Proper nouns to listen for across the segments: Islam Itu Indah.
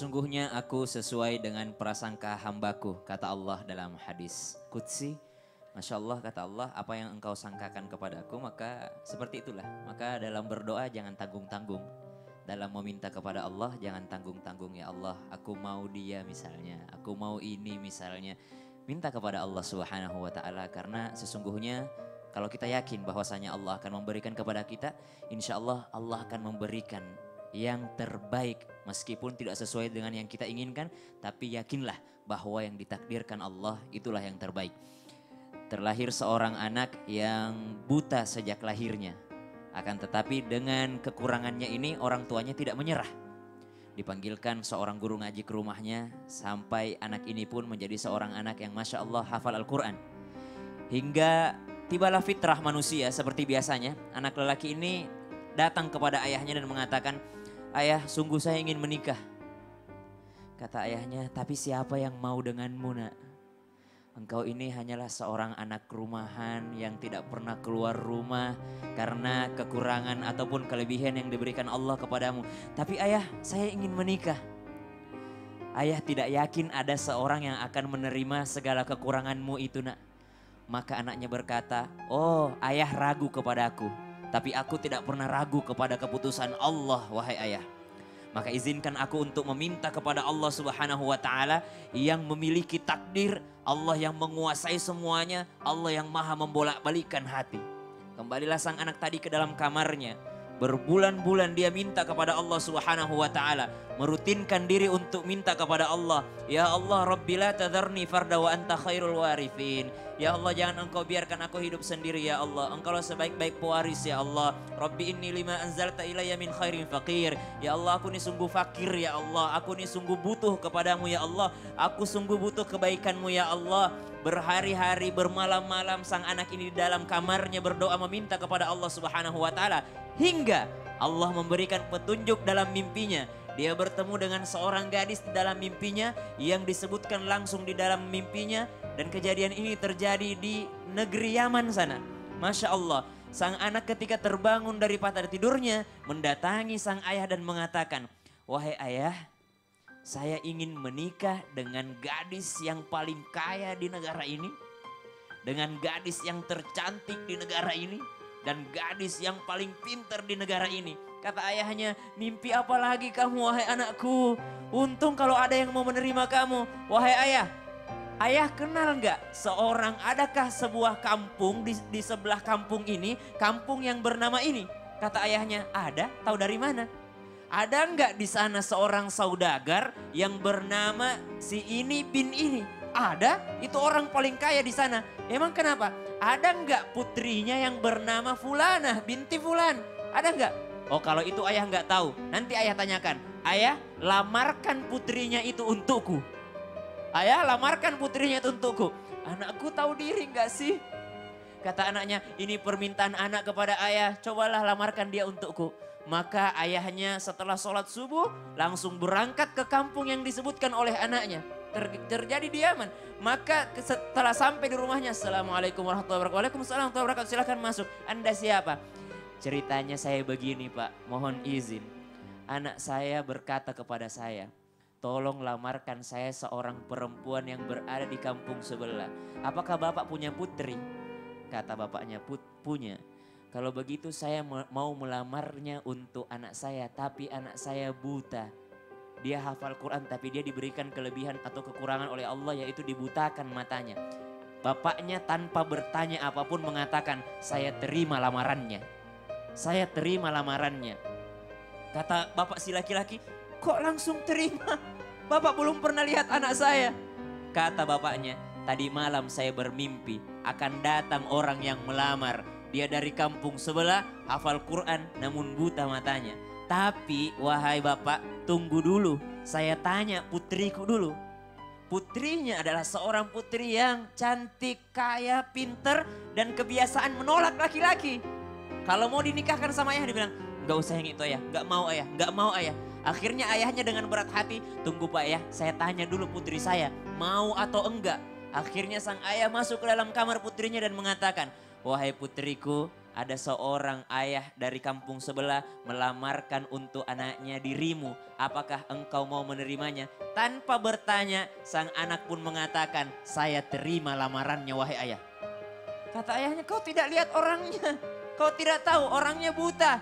sesungguhnya aku sesuai dengan prasangka hambaku, kata Allah dalam hadis Qudsi. Masya Allah, kata Allah, apa yang engkau sangkakan kepada aku maka seperti itulah. Maka dalam berdoa jangan tanggung-tanggung, dalam meminta kepada Allah jangan tanggung-tanggung. Ya Allah, aku mau dia misalnya, aku mau ini misalnya. Minta kepada Allah Subhanahu wa Ta'ala, karena sesungguhnya kalau kita yakin bahwasanya Allah akan memberikan kepada kita, insya Allah Allah akan memberikan yang terbaik meskipun tidak sesuai dengan yang kita inginkan, tapi yakinlah bahwa yang ditakdirkan Allah itulah yang terbaik. Terlahir seorang anak yang buta sejak lahirnya, akan tetapi dengan kekurangannya ini orang tuanya tidak menyerah. Dipanggilkan seorang guru ngaji ke rumahnya sampai anak ini pun menjadi seorang anak yang Masya Allah hafal Al-Quran. Hingga tibalah fitrah manusia seperti biasanya, anak lelaki ini datang kepada ayahnya dan mengatakan, "Ayah, sungguh saya ingin menikah." Kata ayahnya, "Tapi siapa yang mau denganmu, nak? Engkau ini hanyalah seorang anak rumahan yang tidak pernah keluar rumah karena kekurangan ataupun kelebihan yang diberikan Allah kepadamu. Tapi ayah, saya ingin menikah." Ayah tidak yakin ada seorang yang akan menerima segala kekuranganmu itu, nak. Maka anaknya berkata, "Oh, ayah ragu kepadaku, tapi aku tidak pernah ragu kepada keputusan Allah, wahai ayah. Maka izinkan aku untuk meminta kepada Allah Subhanahu wa Ta'ala yang memiliki takdir, Allah yang menguasai semuanya, Allah yang maha membolak-balikan hati." Kembalilah sang anak tadi ke dalam kamarnya. Berbulan-bulan dia minta kepada Allah Subhanahu wa Ta'ala, merutinkan diri untuk minta kepada Allah. "Ya Allah, Rabbi la tadharni farda wa anta khairul warithin." Ya Allah, jangan engkau biarkan aku hidup sendiri, ya Allah. Engkaulah sebaik-baik pewaris, ya Allah. "Rabbi inni lima anzalta ilayya min khairin faqir." Ya Allah, aku ini sungguh fakir, ya Allah. Aku ini sungguh butuh kepadamu, ya Allah. Aku sungguh butuh kebaikanmu, ya Allah. Berhari-hari, bermalam-malam sang anak ini di dalam kamarnya berdoa meminta kepada Allah Subhanahu wa Ta'ala, hingga Allah memberikan petunjuk dalam mimpinya. Dia bertemu dengan seorang gadis di dalam mimpinya yang disebutkan langsung di dalam mimpinya, dan kejadian ini terjadi di negeri Yaman sana. Masya Allah, sang anak ketika terbangun dari patah tidurnya mendatangi sang ayah dan mengatakan, "Wahai ayah, saya ingin menikah dengan gadis yang paling kaya di negara ini, dengan gadis yang tercantik di negara ini, dan gadis yang paling pintar di negara ini." Kata ayahnya, "Mimpi apa lagi kamu, wahai anakku? Untung kalau ada yang mau menerima kamu. Wahai ayah, ayah kenal nggak seorang, adakah sebuah kampung di sebelah kampung ini, kampung yang bernama ini?" Kata ayahnya, "Ada, tahu dari mana?" "Ada nggak di sana seorang saudagar yang bernama si ini bin ini?" "Ada, itu orang paling kaya di sana." "Emang kenapa?" "Ada nggak putrinya yang bernama Fulanah binti Fulan? Ada nggak?" "Oh, kalau itu ayah nggak tahu, nanti ayah tanyakan. Ayah, lamarkan putrinya itu untukku. Ayah, lamarkan putrinya itu untukku." "Anakku tahu diri nggak sih?" Kata anaknya, "Ini permintaan anak kepada ayah, cobalah lamarkan dia untukku." Maka ayahnya setelah sholat subuh langsung berangkat ke kampung yang disebutkan oleh anaknya. Terjadi di Yaman. Maka setelah sampai di rumahnya, "Assalamualaikum warahmatullahi wabarakatuh." "Waalaikumsalam warahmatullahi wabarakatuh, silahkan masuk. Anda siapa?" "Ceritanya saya begini, Pak, mohon izin. Anak saya berkata kepada saya, tolong lamarkan saya seorang perempuan yang berada di kampung sebelah. Apakah Bapak punya putri?" Kata bapaknya, "Punya. Kalau begitu saya mau melamarnya untuk anak saya, tapi anak saya buta. Dia hafal Quran tapi dia diberikan kelebihan atau kekurangan oleh Allah, yaitu dibutakan matanya." Bapaknya tanpa bertanya apapun mengatakan, "Saya terima lamarannya. Saya terima lamarannya." Kata bapak si laki-laki, "Kok langsung terima? Bapak belum pernah lihat anak saya." Kata bapaknya, "Tadi malam saya bermimpi akan datang orang yang melamar. Dia dari kampung sebelah, hafal Quran namun buta matanya. Tapi wahai bapak, tunggu dulu. Saya tanya putriku dulu. Putrinya adalah seorang putri yang cantik, kaya, pinter, dan kebiasaan menolak laki-laki. Kalau mau dinikahkan sama ayah," dibilang, "Gak usah yang itu ayah, gak mau ayah, gak mau ayah." Akhirnya ayahnya dengan berat hati, "Tunggu pak ayah, saya tanya dulu putri saya, mau atau enggak." Akhirnya sang ayah masuk ke dalam kamar putrinya dan mengatakan, "Wahai putriku, ada seorang ayah dari kampung sebelah melamarkan untuk anaknya dirimu. Apakah engkau mau menerimanya? Tanpa bertanya, sang anak pun mengatakan, saya terima lamarannya wahai ayah. Kata ayahnya, kau tidak lihat orangnya. Kau tidak tahu, orangnya buta.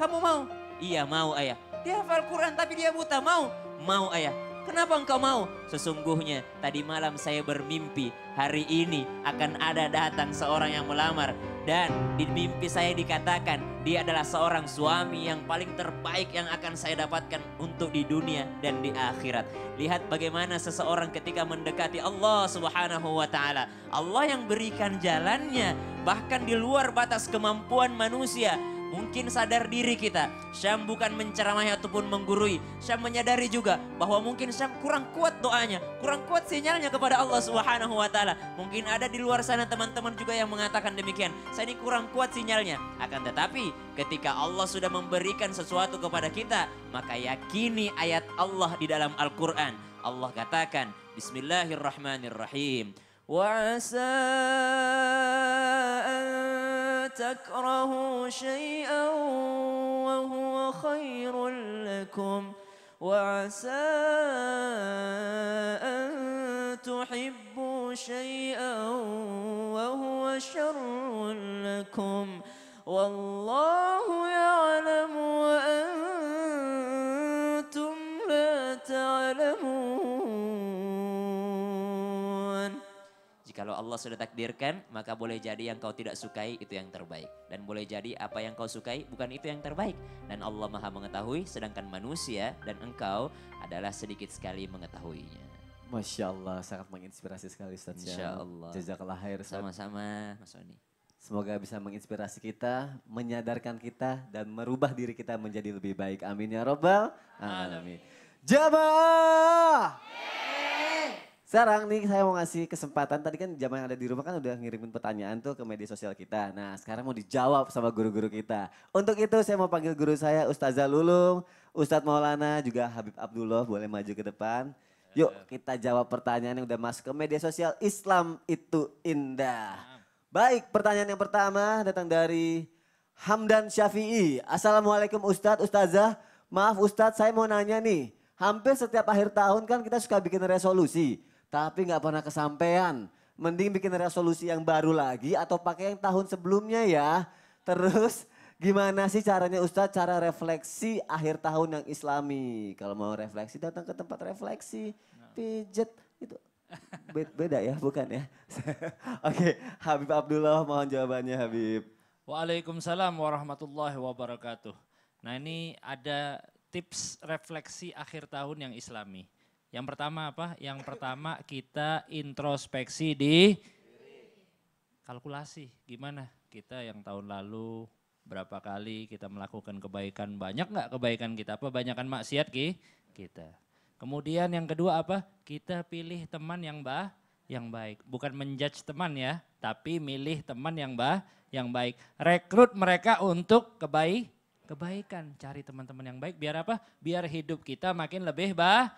Kamu mau? Iya mau ayah. Dia hafal Quran tapi dia buta, mau? Mau ayah. Kenapa engkau mau? Sesungguhnya tadi malam saya bermimpi hari ini akan ada datang seorang yang melamar. Dan di mimpi saya dikatakan dia adalah seorang suami yang paling terbaik yang akan saya dapatkan untuk di dunia dan di akhirat. Lihat bagaimana seseorang ketika mendekati Allah Subhanahu wa ta'ala. Allah yang berikan jalannya bahkan di luar batas kemampuan manusia. Mungkin sadar diri kita, Syam bukan menceramahi ataupun menggurui. Syam menyadari juga bahwa mungkin Syam kurang kuat doanya, kurang kuat sinyalnya kepada Allah Subhanahu wa ta'ala. Mungkin ada di luar sana teman-teman juga yang mengatakan demikian, saya ini kurang kuat sinyalnya. Akan tetapi ketika Allah sudah memberikan sesuatu kepada kita, maka yakini ayat Allah di dalam Al-Quran. Allah katakan, Bismillahirrahmanirrahim. تكرهوا شيئا وهو خير لكم وعسى أن تحبوا شيئا وهو شر لكم والله يعلم وأنتم لا تعلمون. Kalau Allah sudah takdirkan, maka boleh jadi yang kau tidak sukai itu yang terbaik. Dan boleh jadi apa yang kau sukai bukan itu yang terbaik. Dan Allah maha mengetahui, sedangkan manusia dan engkau adalah sedikit sekali mengetahuinya. Masya Allah, sangat menginspirasi sekali Ustaz. Insya Allah. Jazakallah khair. Sama-sama Mas Oni. Semoga bisa menginspirasi kita, menyadarkan kita, dan merubah diri kita menjadi lebih baik. Amin ya Rabbal Alamin. Jamaah! Sekarang nih saya mau ngasih kesempatan, tadi kan jamaah yang ada di rumah kan udah ngirimin pertanyaan tuh ke media sosial kita. Nah sekarang mau dijawab sama guru-guru kita. Untuk itu saya mau panggil guru saya Ustazah Lulung, Ustadz Maulana, juga Habib Abdullah, boleh maju ke depan. Yuk kita jawab pertanyaan yang udah masuk ke media sosial Islam Itu Indah. Baik, pertanyaan yang pertama datang dari Hamdan Syafi'i. Assalamualaikum Ustadz, Ustazah, maaf Ustadz saya mau nanya nih. Hampir setiap akhir tahun kan kita suka bikin resolusi. Tapi nggak pernah kesampean. Mending bikin resolusi yang baru lagi atau pakai yang tahun sebelumnya ya. Terus gimana sih caranya Ustadz cara refleksi akhir tahun yang islami? Kalau mau refleksi datang ke tempat refleksi. Pijet itu beda ya bukan ya. Oke Habib Abdullah mohon jawabannya Habib. Waalaikumsalam warahmatullahi wabarakatuh. Nah ini ada tips refleksi akhir tahun yang islami. Yang pertama apa? Yang pertama kita introspeksi di kalkulasi. Gimana kita yang tahun lalu berapa kali kita melakukan kebaikan, banyak nggak kebaikan kita? Apa banyakan maksiat kita? Kemudian yang kedua apa? Kita pilih teman yang baik. Bukan menjudge teman ya, tapi milih teman yang baik. Rekrut mereka untuk kebaikan. Cari teman-teman yang baik. Biar apa? Biar hidup kita makin lebih baik.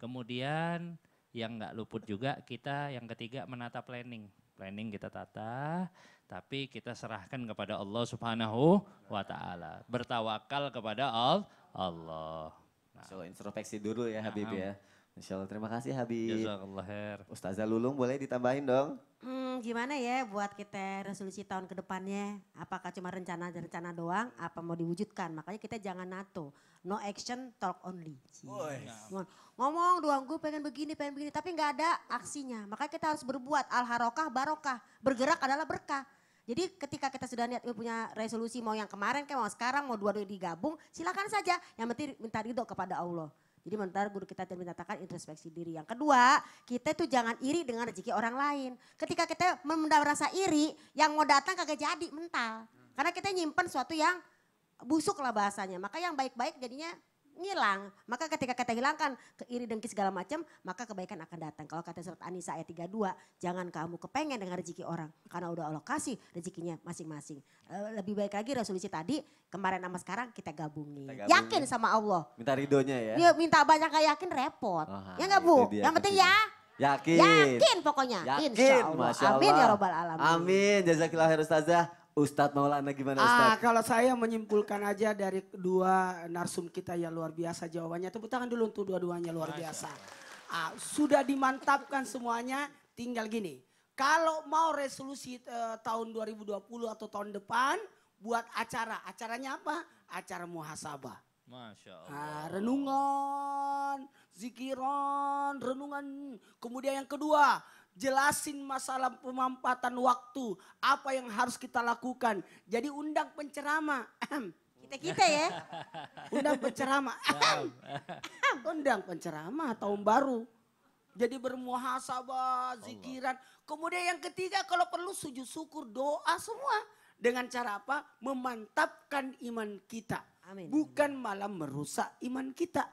Kemudian yang nggak luput juga kita yang ketiga menata planning. Planning kita tata, tapi kita serahkan kepada Allah Subhanahu wa ta'ala. Bertawakal kepada Allah. Nah. So, introspeksi dulu ya Habib ya. Insya Allah, terima kasih Habib. Jazakallah khair. Ustazah Lulung boleh ditambahin dong? Gimana ya buat kita resolusi tahun kedepannya? Apakah cuma rencana-rencana doang? Apa mau diwujudkan? Makanya kita jangan nato. No action, talk only. Ngomong doang, gue pengen begini, tapi nggak ada aksinya. Makanya kita harus berbuat, al-harokah, barokah. Bergerak adalah berkah. Jadi ketika kita sudah niat punya resolusi, mau yang kemarin, mau sekarang, mau dua-duanya digabung, silakan saja. Yang penting minta ridho kepada Allah. Jadi bentar guru kita menyatakan introspeksi diri. Yang kedua, kita itu jangan iri dengan rezeki orang lain. Ketika kita merasa iri, yang mau datang kagak jadi, mental. Karena kita nyimpen sesuatu yang busuk lah bahasanya, maka yang baik-baik jadinya ngilang. Maka ketika kita hilangkan keiri dengki segala macam, maka kebaikan akan datang. Kalau kata surat An-Nisa ayat 32, jangan kamu kepengen dengan rezeki orang, karena udah Allah kasih rezekinya masing-masing. Lebih baik lagi resolusi tadi, kemarin sama sekarang kita gabungin. Yakin sama Allah. Minta ridhonya ya. Minta banyak gak yakin repot. Ya gak Bu? Yang penting ya. Yakin. Yakin pokoknya. Yakin. Insya Allah. Amin ya Rabbal Alamin. Amin. Jazakallah khair Ustazah. Ustadz Maulana gimana Ustadz? Kalau saya menyimpulkan aja dari dua narsum kita yang luar biasa jawabannya. Tepuk tangan dulu untuk dua-duanya luar biasa. Sudah dimantapkan semuanya, tinggal gini. Kalau mau resolusi tahun 2020 atau tahun depan, buat acara. Acaranya apa? Acara muhasabah. Masya Allah. Renungan, zikiran, renungan. Kemudian yang kedua, jelasin masalah pemanfaatan waktu, apa yang harus kita lakukan. Jadi undang penceramah, kita-kita ya, undang penceramah, undang penceramah tahun baru. Jadi bermuhasabah, zikiran. Kemudian yang ketiga kalau perlu sujud syukur, doa semua. Dengan cara apa? Memantapkan iman kita. Amin. Bukan malah merusak iman kita.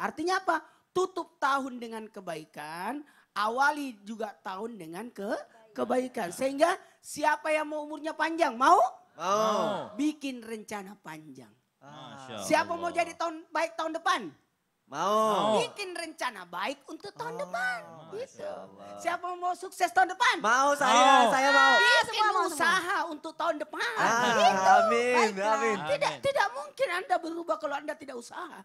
Artinya apa? Tutup tahun dengan kebaikan. Awali juga tahun dengan kebaikan. Sehingga siapa yang mau umurnya panjang, mau bikin rencana panjang. Siapa mau jadi tahun baik tahun depan, mau bikin rencana baik untuk tahun depan. Gitu. Siapa mau sukses tahun depan, mau saya mau. Bikin usaha untuk tahun depan. Gitu. Amin. Tidak mungkin Anda berubah kalau Anda tidak usaha.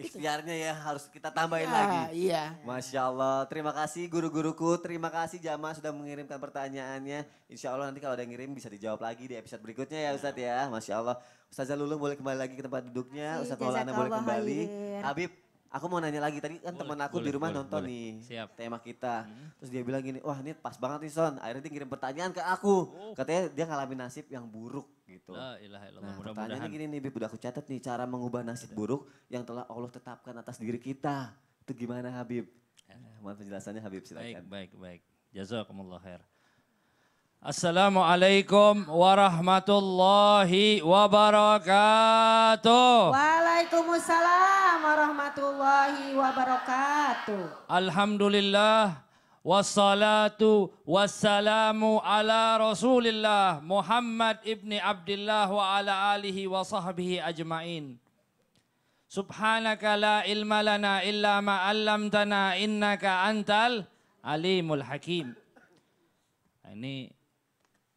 Ikhtiarnya ya harus kita tambahin lagi. Masya Allah. Terima kasih guru-guruku. Terima kasih jamaah sudah mengirimkan pertanyaannya. Insya Allah nanti kalau ada yang ngirim bisa dijawab lagi di episode berikutnya ya Ustadz ya. Masya Allah. Ustazah Lulu boleh kembali lagi ke tempat duduknya. Ustadz Maulana boleh kembali. Habib, aku mau nanya lagi. Tadi kan teman aku di rumah nonton nih tema kita. Terus dia bilang gini, wah ini pas banget nih Son. Akhirnya dia ngirim pertanyaan ke aku. Katanya dia ngalamin nasib yang buruk. Gitu. Nah, pertanyaannya gini nih, Bib, udah aku catat nih, cara mengubah nasib buruk yang telah Allah tetapkan atas diri kita. Itu gimana Habib? Mohon penjelasannya Habib, silakan. Baik. Jazakumullah khair. Assalamualaikum warahmatullahi wabarakatuh. Waalaikumsalam warahmatullahi wabarakatuh. Alhamdulillah. Wassalatu wassalamu ala Rasulillah Muhammad ibni Abdullah wa ala alihi wa sahbihi ajma'in. Subhanaka la ilma lana illa ma 'allamtana innaka antal alimul hakim. Ini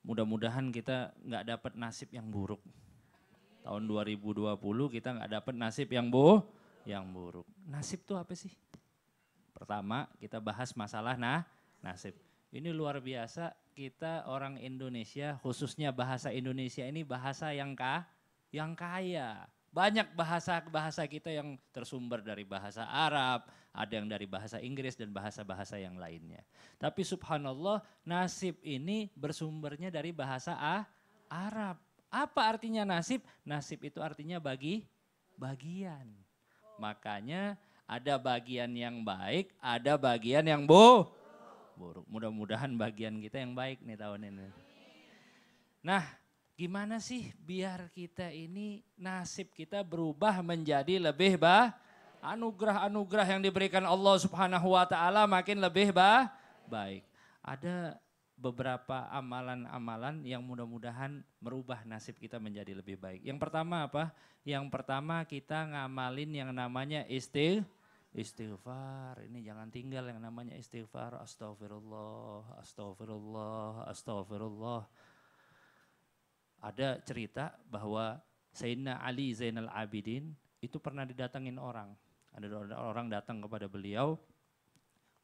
mudah-mudahan kita nggak dapat nasib yang buruk. Tahun 2020 kita nggak dapat nasib yang buruk. Nasib tuh apa sih? Pertama kita bahas masalah nasib. Ini luar biasa kita orang Indonesia, khususnya bahasa Indonesia ini bahasa yang kaya. Banyak bahasa kita yang tersumber dari bahasa Arab, ada yang dari bahasa Inggris dan bahasa-bahasa yang lainnya. Tapi subhanallah nasib ini bersumbernya dari bahasa Arab. Apa artinya nasib? Nasib itu artinya bagian. Makanya ada bagian yang baik, ada bagian yang buruk. Mudah-mudahan bagian kita yang baik nih tahun ini. Nah, gimana sih biar kita ini nasib kita berubah menjadi lebih anugerah-anugerah yang diberikan Allah Subhanahu wa taala makin lebih baik. Ada beberapa amalan-amalan yang mudah-mudahan merubah nasib kita menjadi lebih baik. Yang pertama apa? Yang pertama kita ngamalin yang namanya istighfar. Ini jangan tinggal yang namanya istighfar. Astagfirullah, astagfirullah, astagfirullah. Ada cerita bahwa Sayyidina Ali Zainal Abidin itu pernah didatengin orang. Ada orang datang kepada beliau.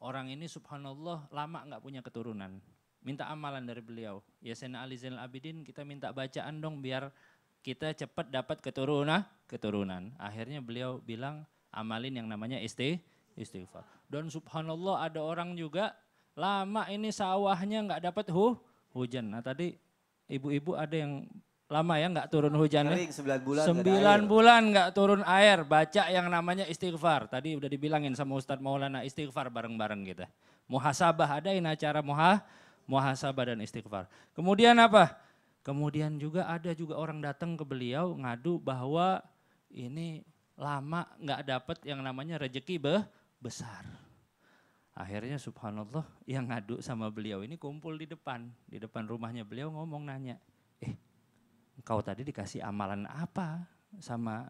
Orang ini subhanallah lama nggak punya keturunan. Minta amalan dari beliau. Ya Sayyidina Ali Zainal Abidin kita minta bacaan dong biar kita cepat dapat keturunan. Akhirnya beliau bilang amalin yang namanya istighfar. Dan subhanallah ada orang juga lama ini sawahnya nggak dapat hujan. Nah tadi ibu-ibu ada yang lama ya nggak turun hujannya. 9 bulan nggak turun air. Baca yang namanya istighfar. Tadi udah dibilangin sama Ustadz Maulana istighfar bareng-bareng kita. Muhasabah adain acara muhasabah dan istighfar. Kemudian apa? Kemudian juga ada orang datang ke beliau ngadu bahwa ini lama nggak dapat yang namanya rezeki besar. Akhirnya subhanallah yang ngadu sama beliau ini kumpul di depan rumahnya beliau ngomong nanya, engkau tadi dikasih amalan apa sama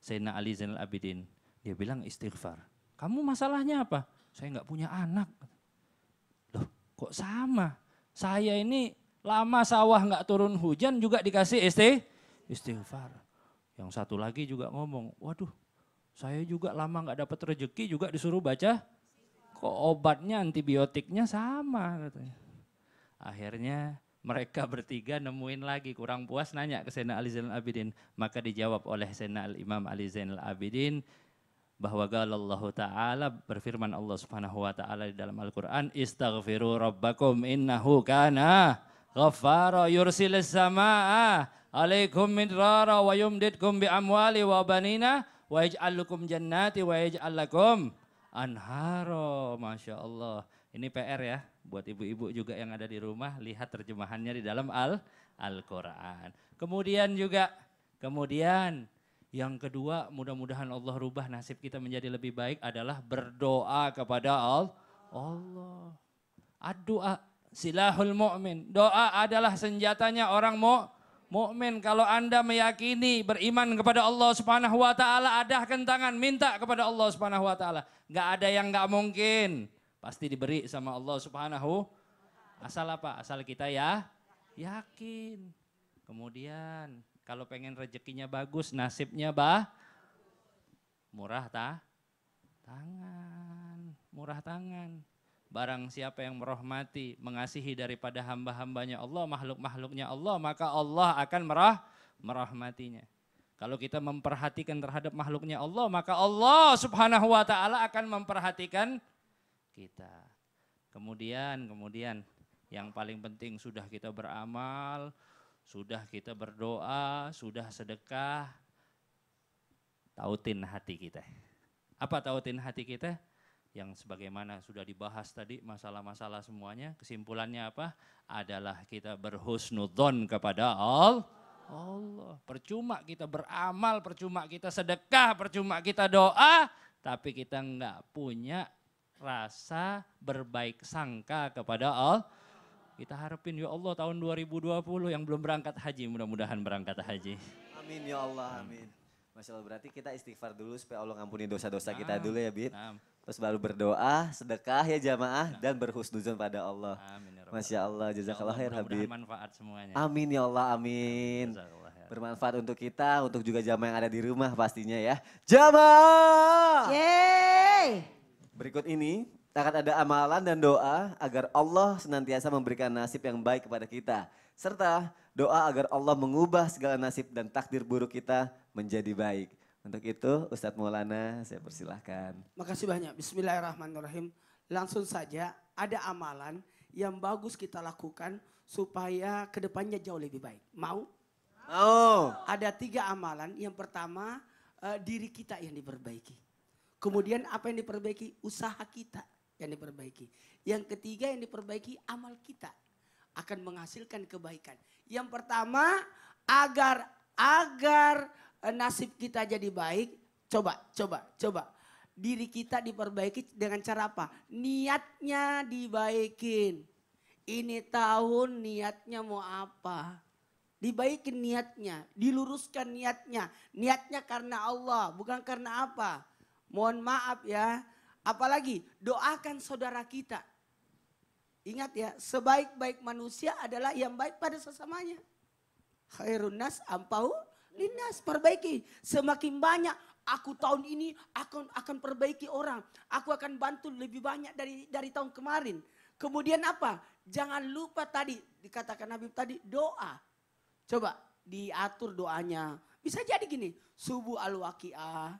Sayyidina Ali Zainal Abidin? Dia bilang istighfar. Kamu masalahnya apa? Saya nggak punya anak. Loh kok sama? Saya ini Lama sawah nggak turun hujan juga dikasih istighfar. Yang satu lagi juga ngomong, waduh saya juga lama nggak dapat rezeki juga disuruh baca. Kok obatnya antibiotiknya sama katanya. Akhirnya mereka bertiga nemuin lagi, kurang puas nanya ke Sayyidina Ali Zainal Abidin. Maka dijawab oleh Sayyidina Imam Ali Zainal Abidin bahwa galallahu ta'ala, berfirman Allah subhanahu wa ta'ala di dalam Al-Quran, istaghfiru rabbakum innahu kana ghaffara yursilis sama'a alaikum midrara wa yumdidkum bi amwali wa banina wa yaj'alukum jannati wa yaj'alukum anharo. Masya Allah. Ini PR ya, buat ibu-ibu juga yang ada di rumah, lihat terjemahannya di dalam Al-Quran. Kemudian yang kedua, mudah-mudahan Allah rubah nasib kita menjadi lebih baik, adalah berdoa kepada Allah. Ad-du'a silahul mu'min, doa adalah senjatanya orang mu'min. Kalau Anda meyakini, beriman kepada Allah subhanahu wa ta'ala, adahkan tangan, minta kepada Allah subhanahu wa ta'ala. Gak ada yang gak mungkin. Pasti diberi sama Allah subhanahu. Asal apa? Asal kita ya yakin. Kemudian kalau pengen rezekinya bagus, nasibnya murah tangan. Barang siapa yang merahmati, mengasihi daripada hamba-hambanya Allah, makhluk-makhluknya Allah, maka Allah akan merahmatinya. Kalau kita memperhatikan terhadap makhluknya Allah, maka Allah subhanahu wa ta'ala akan memperhatikan kita. Kemudian yang paling penting, sudah kita beramal, sudah kita berdoa, sudah sedekah, tautin hati kita. Apa tautin hati kita? Yang sebagaimana sudah dibahas tadi, masalah-masalah semuanya, kesimpulannya apa? Adalah kita berhusnudzon kepada Allah. Percuma kita beramal, percuma kita sedekah, percuma kita doa, tapi kita nggak punya rasa berbaik sangka kepada Allah. Kita harapin ya Allah tahun 2020 yang belum berangkat haji, mudah-mudahan berangkat haji. Amin ya Allah, amin. Masya Allah, berarti kita istighfar dulu supaya Allah ngampuni dosa-dosa kita dulu ya Bid. Terus baru berdoa, sedekah ya jamaah, dan berhusnuzon pada Allah. Amin ya Allah. Masya Allah, jazakallah khair Habib. Mudah-mudahan manfaat semuanya. Amin ya Allah, amin. Bermanfaat untuk kita, untuk juga jamaah yang ada di rumah pastinya ya. Jamaah! Yeay! Berikut ini akan ada amalan dan doa agar Allah senantiasa memberikan nasib yang baik kepada kita. Serta doa agar Allah mengubah segala nasib dan takdir buruk kita menjadi baik. Untuk itu Ustadz Maulana saya persilahkan. Makasih banyak. Bismillahirrahmanirrahim. Langsung saja ada amalan yang bagus kita lakukan supaya kedepannya jauh lebih baik. Mau? Mau. Ada 3 amalan. Yang pertama diri kita yang diperbaiki. Kemudian apa yang diperbaiki? Usaha kita yang diperbaiki. Yang ketiga yang diperbaiki amal kita akan menghasilkan kebaikan. Yang pertama agar nasib kita jadi baik, coba. Diri kita diperbaiki dengan cara apa? Niatnya dibaikin. Ini tahun niatnya mau apa? Dibaikin niatnya, diluruskan niatnya. Niatnya karena Allah, bukan karena apa. Mohon maaf ya, apalagi doakan saudara kita. Ingat ya, sebaik-baik manusia adalah yang baik pada sesamanya. Khairun nas ampau linnas, perbaiki. Semakin banyak aku tahun ini akan perbaiki orang. Aku akan bantu lebih banyak dari tahun kemarin. Kemudian apa? Jangan lupa tadi, dikatakan Habib tadi, doa. Coba diatur doanya. Bisa jadi gini, subuh al-waqi'ah.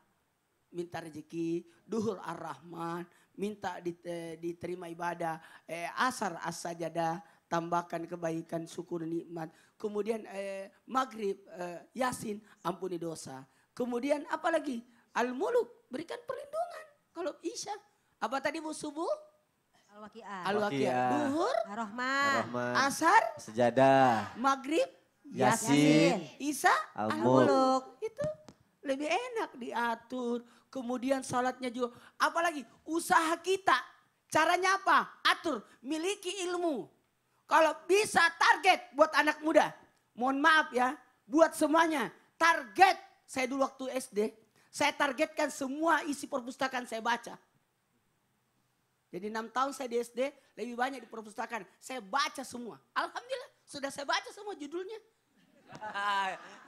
Minta rezeki, duhur ar-Rahman, minta diterima ibadah, asar as-sajadah, tambahkan kebaikan, syukur nikmat. Kemudian maghrib, yasin, ampuni dosa. Kemudian apalagi al-muluk, berikan perlindungan. Kalau isya, apa tadi bu subuh? Al-waqi'ah. Duhur ar-Rahman, asar as-sajadah, maghrib, yasin, isya, al-muluk. Itu lebih enak diatur. Kemudian salatnya juga. Apalagi usaha kita. Caranya apa? Atur. Miliki ilmu. Kalau bisa target buat anak muda. Mohon maaf ya. Buat semuanya. Target. Saya dulu waktu SD. Saya targetkan semua isi perpustakaan saya baca. Jadi 6 tahun saya di SD. Lebih banyak di perpustakaan. Saya baca semua. Alhamdulillah. Sudah saya baca semua judulnya.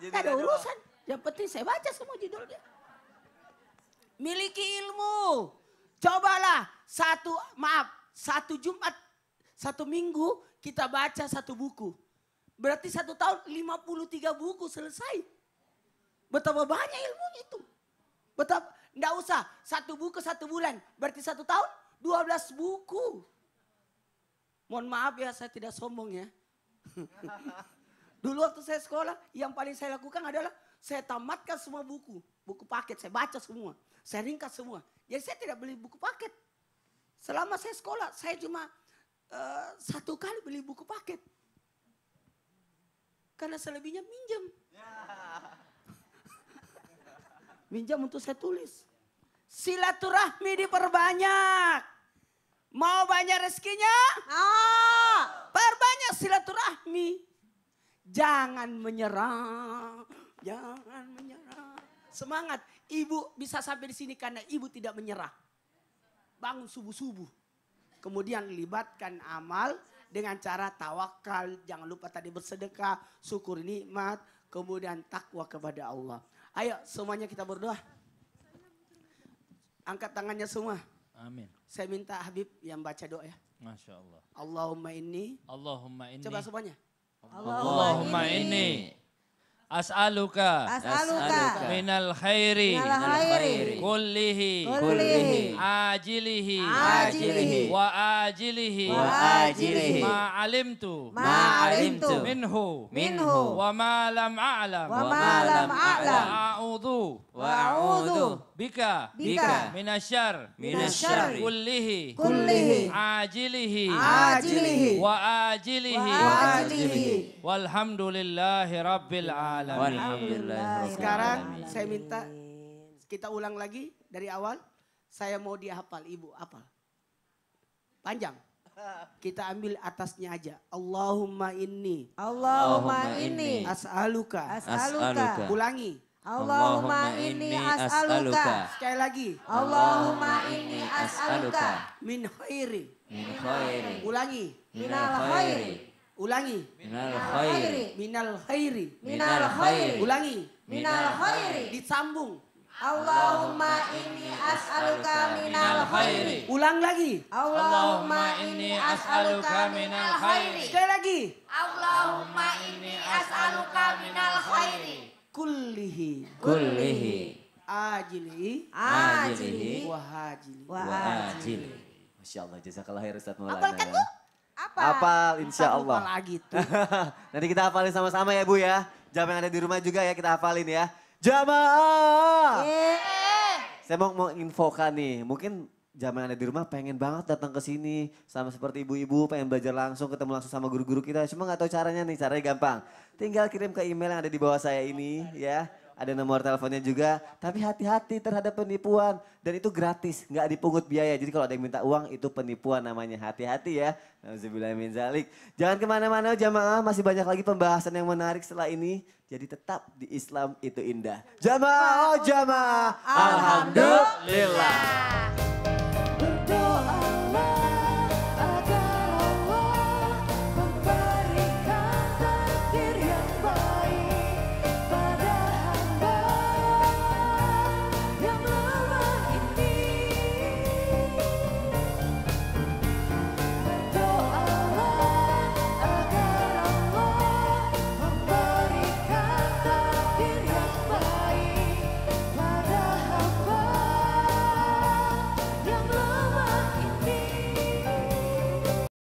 Tidak ada urusan. Yang penting saya baca semua judulnya. Miliki ilmu. Cobalah satu Jumat, satu minggu kita baca satu buku. Berarti satu tahun 53 buku selesai. Betapa banyak ilmunya itu. Betapa, enggak usah satu buku satu bulan. Berarti satu tahun 12 buku. Mohon maaf ya, saya tidak sombong ya. Dulu waktu saya sekolah, yang paling saya lakukan adalah saya tamatkan semua buku. Buku paket, saya baca semua. Saya ringkas semua. Jadi saya tidak beli buku paket. Selama saya sekolah, saya cuma satu kali beli buku paket. Karena selebihnya minjam. Minjam untuk saya tulis. Silaturahmi diperbanyak. Mau banyak rezekinya? Oh. Perbanyak silaturahmi. Jangan menyerah. Jangan menyerah. Semangat. Ibu bisa sampai di sini karena ibu tidak menyerah. Bangun subuh-subuh. Kemudian libatkan amal. Dengan cara tawakal, jangan lupa tadi bersedekah, syukur nikmat, kemudian takwa kepada Allah. Ayo semuanya kita berdoa. Angkat tangannya semua. Amin. Saya minta Habib yang baca doa ya. Masya Allah. Allahumma inni. Allahumma inni. Coba semuanya. Allahumma inni. As'aluka minal khairi kullihi ajilihi wa ajilihi ma'alimtu minhu wa ma'lam a'lam wa'udhu bika minasyar kullihi ajilihi wa ajilihi walhamdulillahi rabbil alamin. Sekarang saya minta kita ulang lagi dari awal. Saya mau dihafal, ibu hafal. Panjang. Kita ambil atasnya aja. Allahumma inni. Allahumma inni. As'aluka. As'aluka. Ulangi. Allahumma inni as'aluka. Sekali lagi. Allahumma inni as'aluka. Min khairi. Min khairi. Ulangi. Min khairi. Ulangi. Minal khairi. Minal khairi. Minal khairi. Ulangi. Minal khairi. Disambung. Allahumma inni as'aluka minal khairi. Ulang lagi. Allahumma inni as'aluka minal khairi. Sekali lagi. Allahumma inni as'aluka minal khairi. Kullihi. Kullihi. Ajilihi. Ajilihi. Wahajilihi. Wahajilihi. Masya Allah, jazakallah khair Ustaz Maulana. Apalkan tuh? Apal insya Allah. Nanti kita hafalin sama-sama ya Bu ya. Jamaah yang ada di rumah juga ya kita hafalin ya. Jamaah. Saya mau infokan nih. Mungkin jamaah yang ada di rumah pengen banget datang ke sini. Sama seperti ibu-ibu pengen belajar langsung, ketemu langsung sama guru-guru kita. Cuma gak tahu caranya nih, caranya gampang. Tinggal kirim ke email yang ada di bawah saya ini ya. Ada nomor teleponnya juga, tapi hati-hati terhadap penipuan. Dan itu gratis, nggak dipungut biaya. Jadi kalau ada yang minta uang itu penipuan namanya. Hati-hati ya. Nauzubillahiminzalik. Jangan kemana-mana jamaah, masih banyak lagi pembahasan yang menarik setelah ini. Jadi tetap di Islam Itu Indah. Jamaah, oh jamaah. Alhamdulillah.